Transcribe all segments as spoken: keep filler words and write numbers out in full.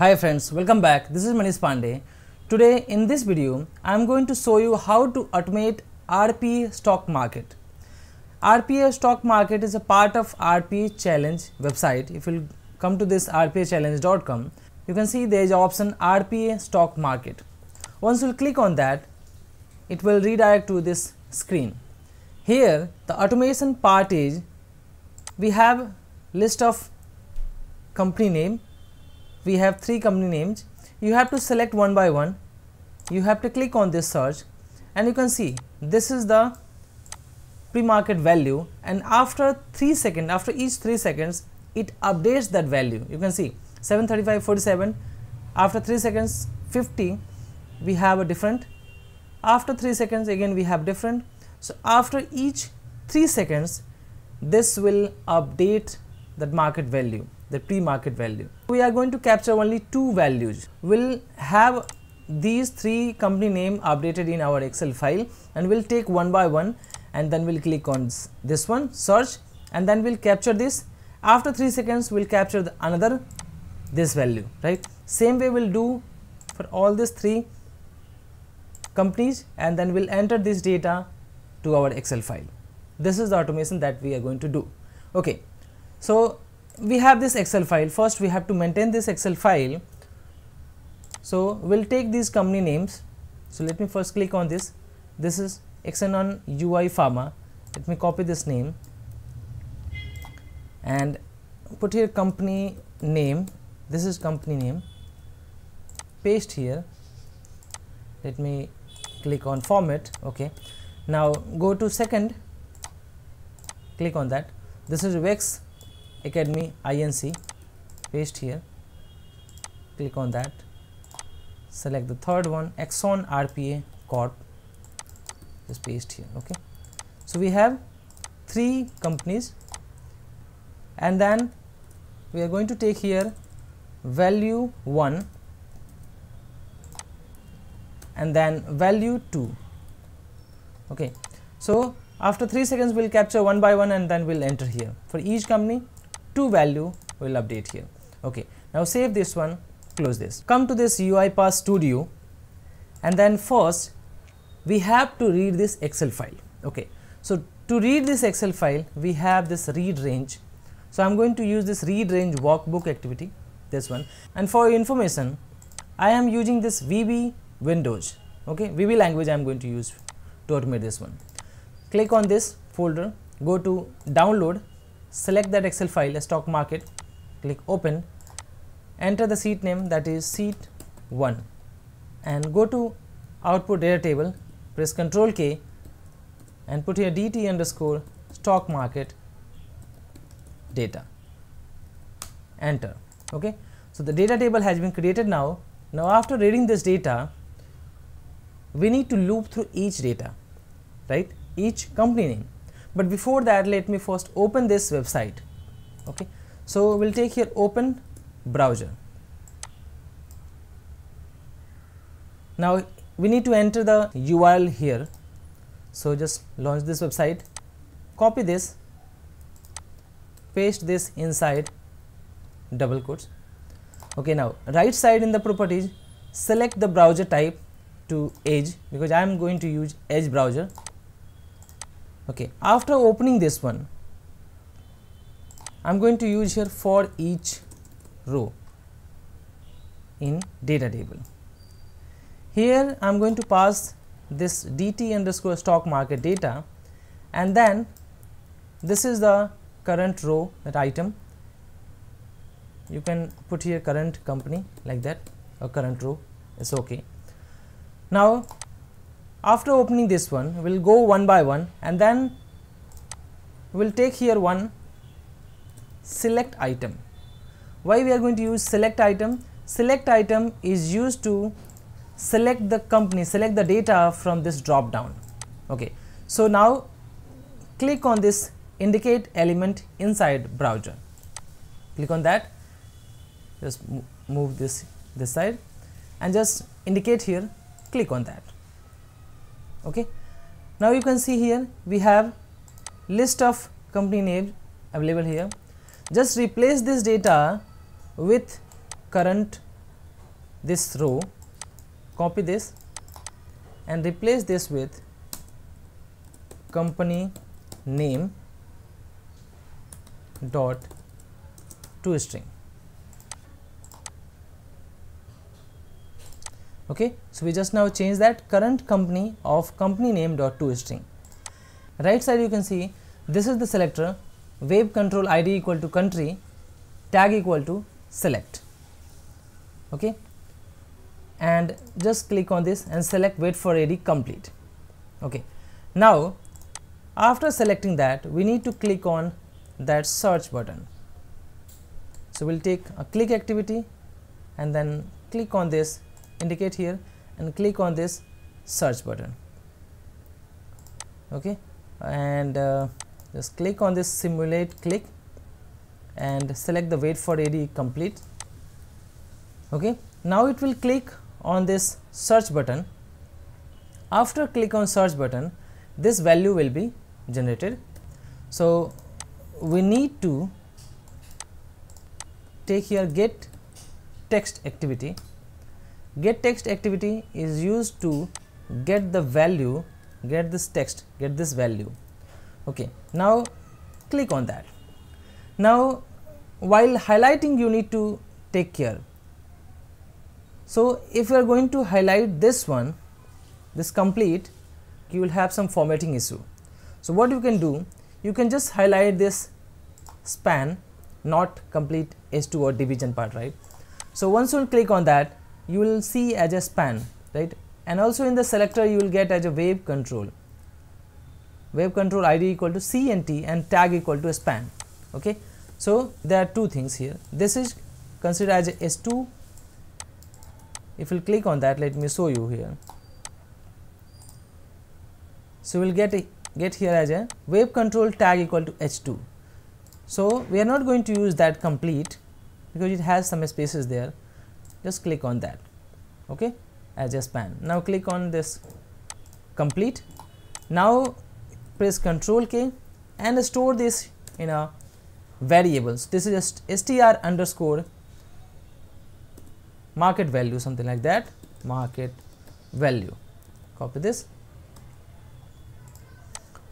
Hi friends, welcome back. This is Manish Pandey. Today in this video, I am going to show you how to automate R P A stock market. R P A stock market is a part of R P A challenge website. If you come to this r p a challenge dot com, you can see there is option R P A stock market. Once you click on that, it will redirect to this screen. Here the automation part is we have list of company name. We have three company names. You have to select one by one. You have to click on this search and you can see this is the pre-market value, and after three seconds, after each three seconds it updates that value. You can see seven thirty-five forty-seven, after three seconds fifty we have a different, after three seconds again we have different. So after each three seconds this will update that market value, the pre-market value. We are going to capture only two values. We'll have these three company name updated in our Excel file and we'll take one by one, and then we'll click on this one, search, and then we'll capture this. After three seconds we'll capture the another this value, right? Same way we'll do for all these three companies, and then we'll enter this data to our Excel file. This is the automation that we are going to do. Okay, so we have this Excel file. First we have to maintain this Excel file. So we'll take these company names. So let me first click on this. This is Xenon U I Pharma. Let me copy this name and put here company name. This is company name. Paste here. Let me click on format. Okay. Now go to second. Click on that. This is Vex Academy I N C. Paste here. Click on that. Select the third one, Exxon R P A Corp. Just paste here. Okay. So we have three companies, and then we are going to take here value one and then value two. Okay. So after three seconds we'll capture one by one, and then we'll enter here. For each company two value will update here. Okay, now save this one, close this. Come to this UiPath studio, and then first we have to read this Excel file. Okay, so to read this Excel file we have this read range. So I'm going to use this read range workbook activity, this one. And for your information, I am using this V B Windows. Okay, V B language I'm going to use to automate this one. Click on this folder, go to download, select that Excel file, a stock market, click open, enter the sheet name, that is sheet one, and go to output data table, press Ctrl K and put here dt underscore stock market data, enter. Okay, so the data table has been created now. Now after reading this data, we need to loop through each data, right? Each company name. But before that, let me first open this website. Okay, so we'll take here open browser. Now we need to enter the U R L here. So just launch this website, copy this, paste this inside double quotes. Okay, now right side in the properties, select the browser type to Edge, because I am going to use Edge browser. Okay, after opening this one, I'm going to use here for each row in data table. Here I'm going to pass this dt underscore stock market data, and then this is the current row, that item. You can put here current company like that, or current row, it's okay. Now after opening this one, we'll go one by one, and then we'll take here one select item. Why we are going to use select item? Select item is used to select the company, select the data from this drop down. Okay, so now click on this indicate element inside browser. Click on that, just move this this side and just indicate here, click on that. Okay, now you can see here we have list of company names available here. Just replace this data with current this row, copy this and replace this with company name dot toString. Okay, so we just now change that current company of company name dot toString. Right side you can see this is the selector, web control I D equal to country, tag equal to select. Okay, and just click on this and select wait for A D complete. Okay, now after selecting that we need to click on that search button. So we'll take a click activity and then click on this indicate here and click on this search button. Okay, and uh, just click on this simulate click and select the wait for A D complete. Okay, now it will click on this search button. After click on search button, this value will be generated. So we need to take here get text activity. Get text activity is used to get the value, get this text, get this value. Okay, now click on that. Now while highlighting you need to take care. So if you are going to highlight this one, this complete, you will have some formatting issue. So what you can do, you can just highlight this span, not complete H two or division part, right? So once you click on that, you will see as a span, right? And also in the selector you will get as a wave control, wave control I D equal to C N T and tag equal to a span. Okay, so there are two things here. This is considered as a S two. If you click on that, let me show you here. So we'll get a, get here as a wave control tag equal to H two. So we are not going to use that complete because it has some spaces there. Just click on that, okay, as a span. Now click on this complete. Now press Control K and store this in a variables. This is just str underscore market value, something like that, market value. Copy this.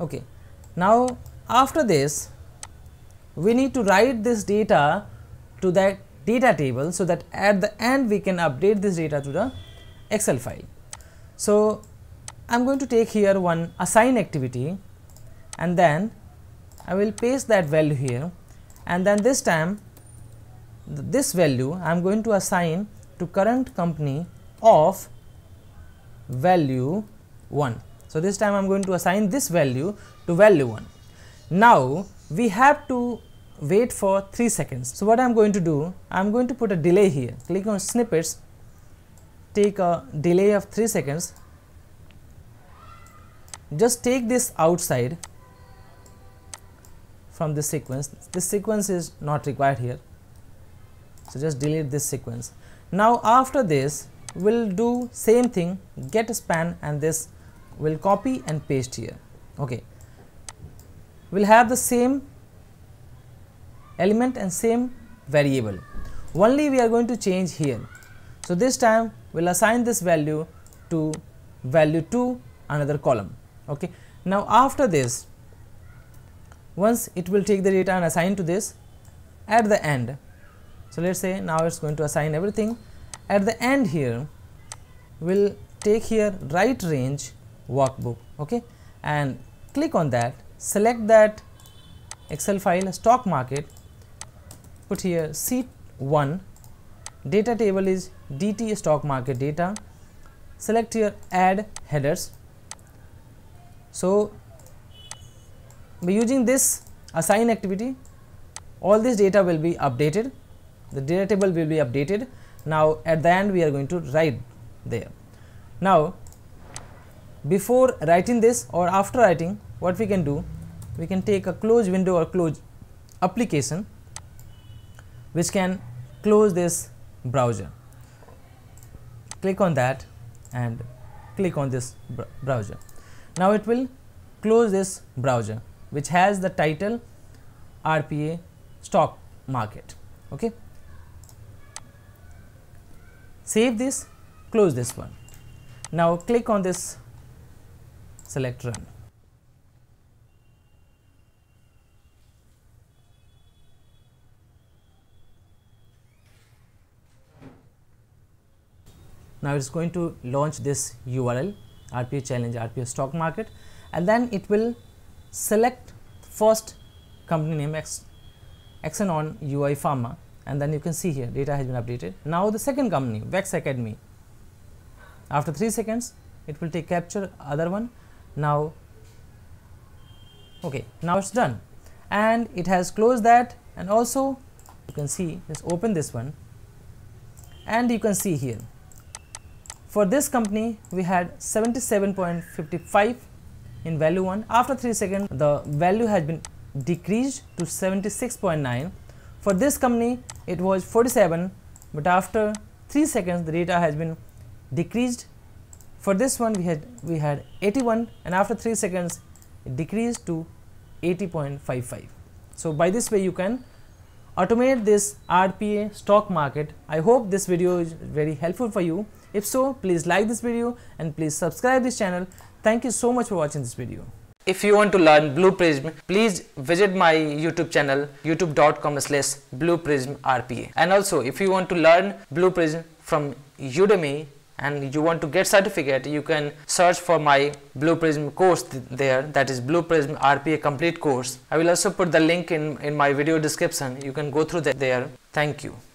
Okay, now after this we need to write this data to that data table so that at the end we can update this data to the Excel file. So I'm going to take here one assign activity and then I will paste that value here, and then this time th this value I'm going to assign to current company of value one. So this time I'm going to assign this value to value one. Now we have to wait for three seconds. So what I'm going to do, I'm going to put a delay here. Click on snippets, take a delay of three seconds. Just take this outside from the sequence. This sequence is not required here. So just delete this sequence. Now after this, we'll do same thing, get a span, and this will copy and paste here. Okay. We'll have the same element and same variable. Only we are going to change here. So this time we'll assign this value to value two, another column. Okay. Now after this, once it will take the data and assign to this at the end. So let's say now it's going to assign everything. At the end here, we'll take here right range workbook. Okay. And click on that, select that Excel file, stock market, put here sheet one, data table is D T stock market data, select here add headers. So by using this assign activity, all this data will be updated, the data table will be updated. Now at the end we are going to write there. Now before writing this or after writing, what we can do, we can take a close window or close application which can close this browser. Click on that and click on this browser. Now it will close this browser which has the title R P A stock market. Okay. Save this, close this one. Now click on this, select Run. Now it is going to launch this U R L, R P A Challenge, R P A Stock Market, and then it will select first company name X, Xenon U I Pharma, and then you can see here data has been updated. Now the second company, Vex Academy. After three seconds, it will take capture other one. Now, okay, now it's done, and it has closed that, and also you can see, let's open this one, and you can see here. For this company, we had seventy-seven point five five in value one. After three seconds, the value has been decreased to seventy-six point nine. For this company, it was forty-seven, but after three seconds, the data has been decreased. For this one, we had we had eighty-one, and after three seconds, it decreased to eighty point five five. So by this way, you can automate this R P A stock market. I hope this video is very helpful for you. If so, please like this video and please subscribe this channel. Thank you so much for watching this video. If you want to learn Blue Prism, please visit my YouTube channel youtube dot com slash Blue Prism R P A. And also, if you want to learn Blue Prism from Udemy and you want to get certificate, you can search for my Blue Prism course there, that is Blue Prism R P A Complete Course. I will also put the link in, in my video description. You can go through that there. Thank you.